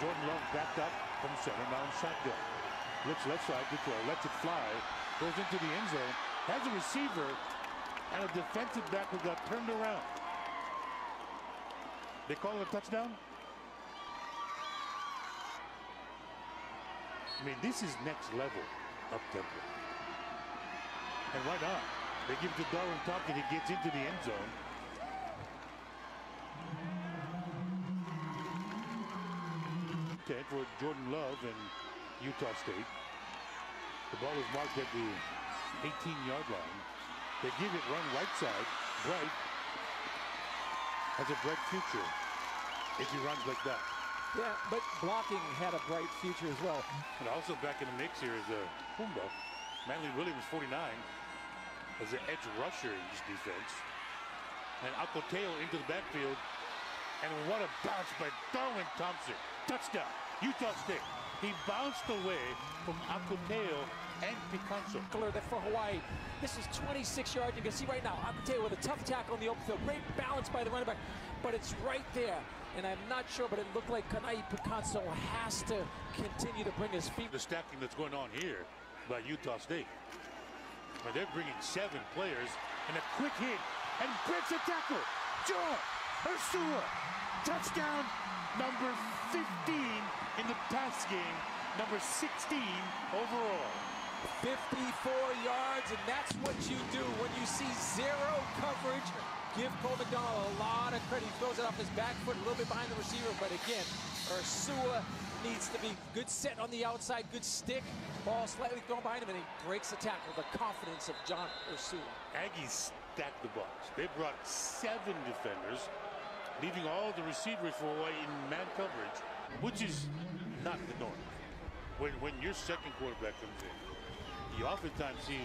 Jordan Love backed up from center, now in shotgun. Looks left side, Detroit lets it fly, goes into the end zone, has a receiver, and a defensive back who got turned around. They call it a touchdown? I mean, this is next level up tempo. And right on, they give it to Darwin Thompson, he gets into the end zone. Okay, for Jordan Love and Utah State. The ball is marked at the 18-yard line. They give it run right side. Bright has a bright future if he runs like that. Yeah, but blocking had a bright future as well. And also back in the mix here is Humba Manley Williams, 49, as an edge rusher in this defense. And Akuteo into the backfield. And what a bounce by Darwin Thompson. Touchdown, Utah State. He bounced away from Akuteo and Picasso. For Hawaii, this is 26 yards. You can see right now, Akuteo with a tough tackle on the open field. Great balance by the running back, but it's right there. And I'm not sure, but it looked like Kanai Picasso has to continue to bring his feet. The stacking that's going on here by Utah State. But they're bringing 7 players, and a quick hit, and breaks a tackle. John Ursua, touchdown, number 15 in the pass game, number 16 overall. 54 yards, and that's what you do when you see zero coverage. Give Cole McDonald a lot of credit. He throws it off his back foot, a little bit behind the receiver, but again, Ursua needs to be good set on the outside, good stick, ball slightly thrown behind him, and he breaks the tackle. The confidence of John Ursua. Aggies stacked the box. They brought 7 defenders, leaving all the receivers for Hawaii in man coverage, which is not the norm. When your second quarterback comes in, you oftentimes see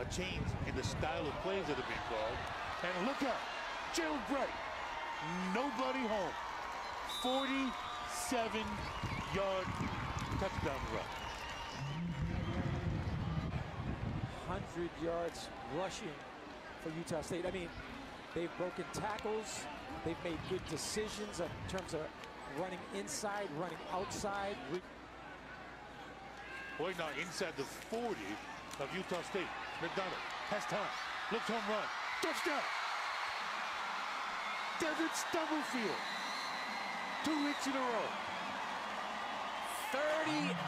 a change in the style of plays that have been called. And look out, Gerold Bright, nobody home. 47-yard touchdown run. 100 yards rushing for Utah State. I mean, they've broken tackles. They've made good decisions in terms of running inside, running outside. Boy, now inside the 40 of Utah State. McDonald has time. Looks home run. Touchdown. Devin Stubblefield. 2 weeks in a row.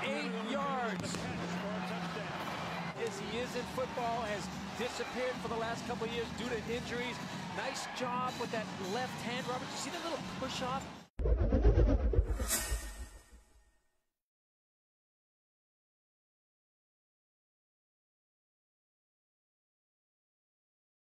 38 yards. As he is in football, has disappeared for the last couple of years due to injuries. Nice job with that left hand, Robert. You see that little push off?